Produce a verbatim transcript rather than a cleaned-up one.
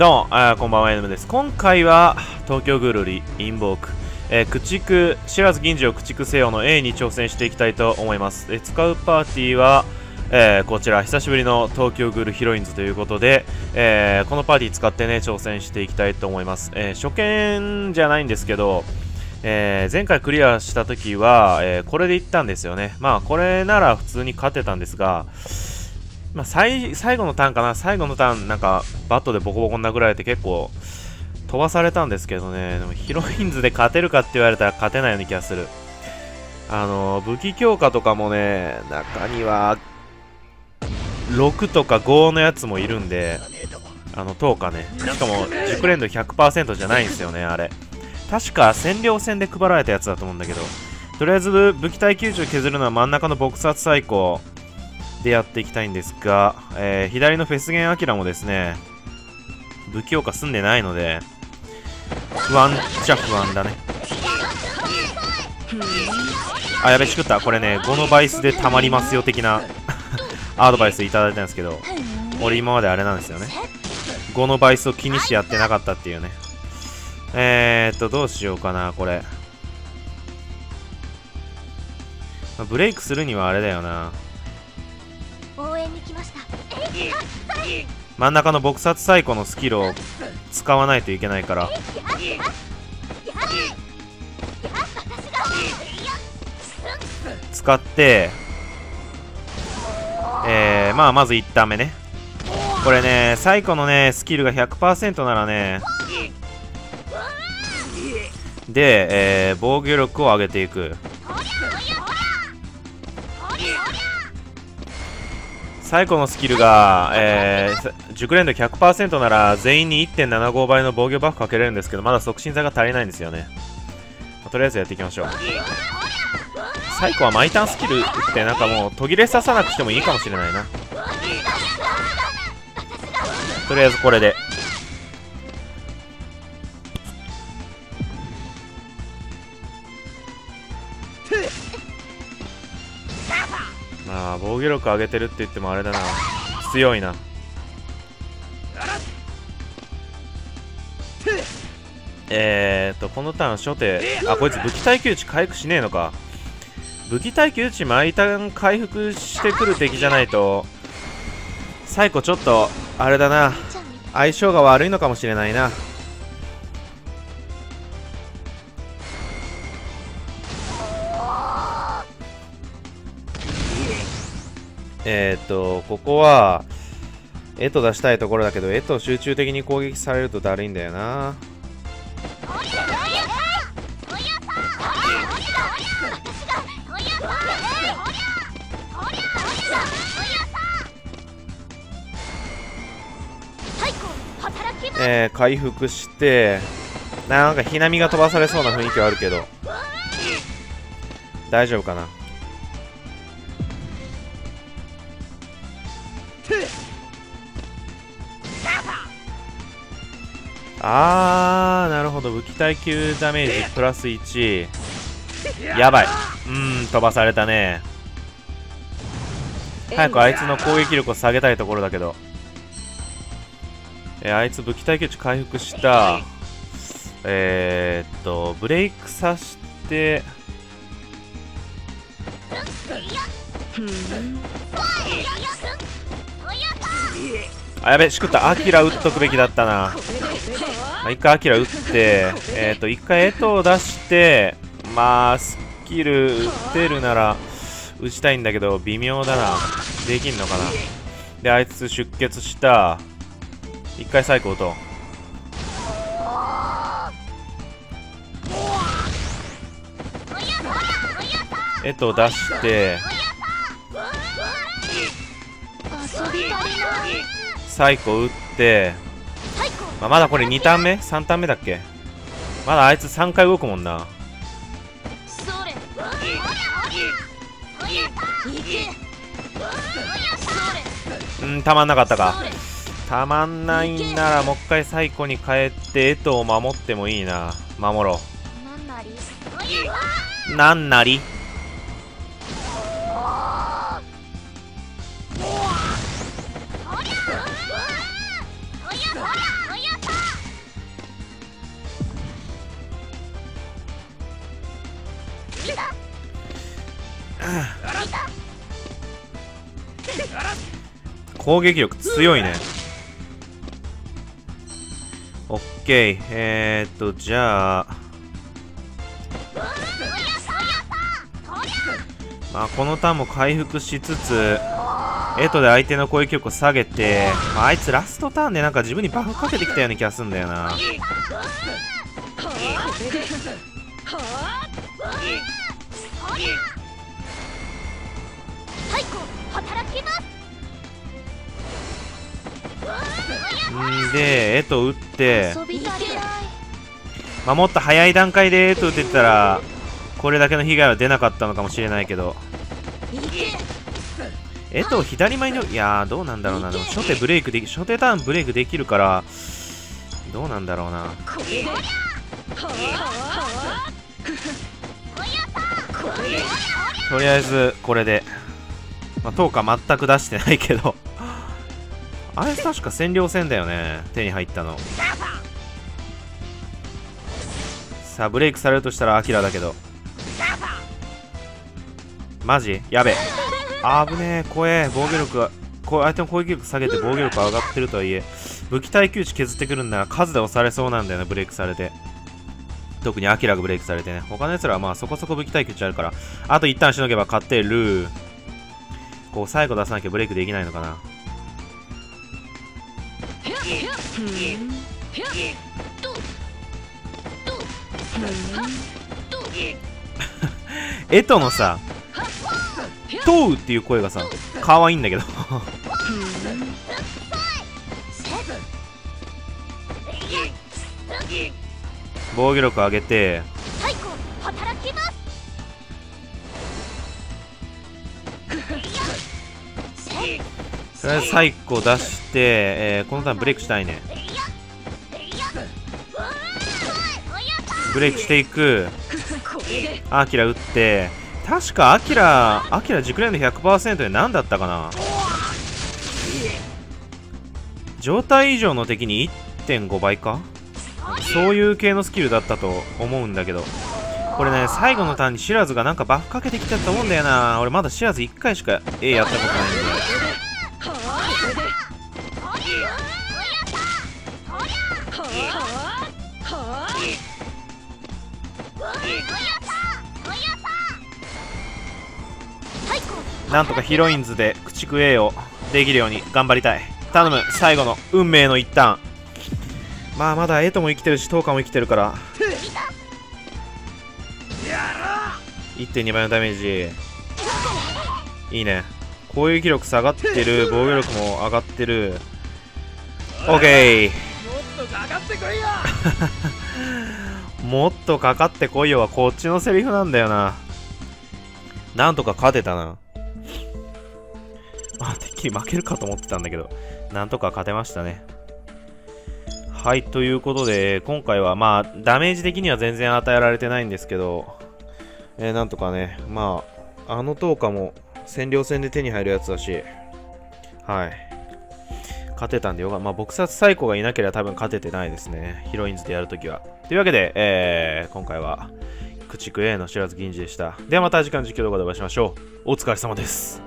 どうも、あこんばんは、エヌエム です。今回は、東京グールリ、インボーク、えー、駆逐、知らず銀次を駆逐せよの A に挑戦していきたいと思います。え使うパーティーは、えー、こちら、久しぶりの東京グールヒロインズということで、えー、このパーティー使ってね、挑戦していきたいと思います。えー、初見じゃないんですけど、えー、前回クリアした時は、えー、これでいったんですよね。まあ、これなら普通に勝てたんですが、まあ、最, 最後のターンかな、最後のターン、なんかバットでボコボコに殴られて結構飛ばされたんですけどね、でもヒロインズで勝てるかって言われたら勝てないような気がする。あの武器強化とかもね、中にはろくとかごのやつもいるんで、あのとおかね、しかも熟練度 ひゃくパーセント じゃないんですよね、あれ。確か占領戦で配られたやつだと思うんだけど、とりあえず武器耐久値を削るのは真ん中の撲殺最高でやっていきたいんですが、えー、左のフェスゲンアキラもですね、武器強化済んでないので不安っちゃ不安だね。あ、やべ、しくった。これね、ごのバイスでたまりますよ的なアドバイスいただいたんですけど、俺今まであれなんですよね、ごのバイスを気にしてやってなかったっていうね。えーっとどうしようかな、これ、まあ、ブレイクするにはあれだよな、真ん中の撲殺サイコのスキルを使わないといけないから、使って、えー、まあまずいちターン目ね。これね、サイコのねスキルが ひゃくパーセント ならね、で、えー、防御力を上げていく。サイコのスキルが、えー、熟練度 ひゃくパーセント なら全員に いってんななご 倍の防御バフかけれるんですけど、まだ促進剤が足りないんですよね。まあ、とりあえずやっていきましょう。サイコは毎ターンスキルってなんかもう途切れささなくしてもいいかもしれないな。とりあえずこれで防御力上げてるって言ってもあれだな、強いな。えーっとこのターン初手、あ、こいつ武器耐久値回復しねえのか。武器耐久値毎ターン回復してくる敵じゃないとサイコちょっとあれだな、相性が悪いのかもしれないな。えーとここは絵と出したいところだけど、絵と集中的に攻撃されるとだるいんだよな。えー、回復してなんか火並みが飛ばされそうな雰囲気はあるけど大丈夫かな。あー、なるほど、武器耐久ダメージプラスいち、やばい。うーん、飛ばされたね。早くあいつの攻撃力を下げたいところだけど、えー、あいつ武器耐久値回復した。えー、っとブレイクさして、あ、やべ、しくった。アキラ打っとくべきだったな。まあ、一回アキラ打って、えっと、一回エトを出して、まあ、スキル打てるなら打ちたいんだけど、微妙だな。できんのかな。で、あいつ出血した。一回サイコ打とう。エトを出して、サイコ打って、まあ、まだこれにターン目 ?さん ターン目だっけ。まだあいつさんかい動くもんな。うん、たまんなかったか。たまんないならもう一回サイコに変えてエトを守ってもいいな。守ろう。なんなり攻撃力強いね。オッケー。えーっとじゃあまあこのターンも回復しつつエトで相手の攻撃力を下げて、まあ、あいつラストターンでなんか自分にバフかけてきたような気がするんだよな。でエト打って、まあ、もっと早い段階でエト打てたらこれだけの被害は出なかったのかもしれないけど、エト左前のいやーどうなんだろうな。でも初手ブレイクでき初手ターンブレイクできるからどうなんだろうな。とりあえずこれで、まあ、等価全く出してないけどあれ確か占領戦だよね手に入ったの。さあブレイクされるとしたらアキラだけど、マジやべえ、危ねえ、怖え。防御力がこう相手の攻撃力下げて防御力上がってるとはいえ武器耐久値削ってくるんなら数で押されそうなんだよね。ブレイクされて特にアキラがブレイクされてね、他のやつらはまあそこそこ武器耐久値あるから、あと一旦しのげば勝てる。こう最後出さなきゃブレイクできないのかな。エトのさ「トウ」っていう声がさ可愛いんだけど防御力上げてとりあえずサイコ出して、えー、このターンブレイクしたいね。ブレイクしていく。アキラ打って確かアキラアキラ熟練度 ひゃくパーセント で何だったかな。状態以上の敵に いってんご 倍かそういう系のスキルだったと思うんだけど、これね最後のターンにシラズがなんかバフかけてきちゃったもんだよな。俺まだシラズいっかいしか A やったことないんで。なんとかヒロインズで駆逐 A をできるように頑張りたい。頼む最後の運命の一旦。まあまだエトも生きてるしトウカも生きてるから いってんに 倍のダメージいいね。攻撃力下がってる、防御力も上がってる。 OK もっとかかってこいよはこっちのセリフなんだよな。なんとか勝てたな。あ、てっきり負けるかと思ってたんだけど、なんとか勝てましたね。はい、ということで、今回はまあ、ダメージ的には全然与えられてないんですけど、えー、なんとかね、まあ、あの等価も占領戦で手に入るやつだし、はい、勝てたんでよかった。まあ、撲殺サイコがいなければ多分勝ててないですね。ヒロインズでやるときは。というわけで、えー、今回は、駆逐 A の白津銀次でした。ではまた次回の実況動画でお会いしましょう。お疲れ様です。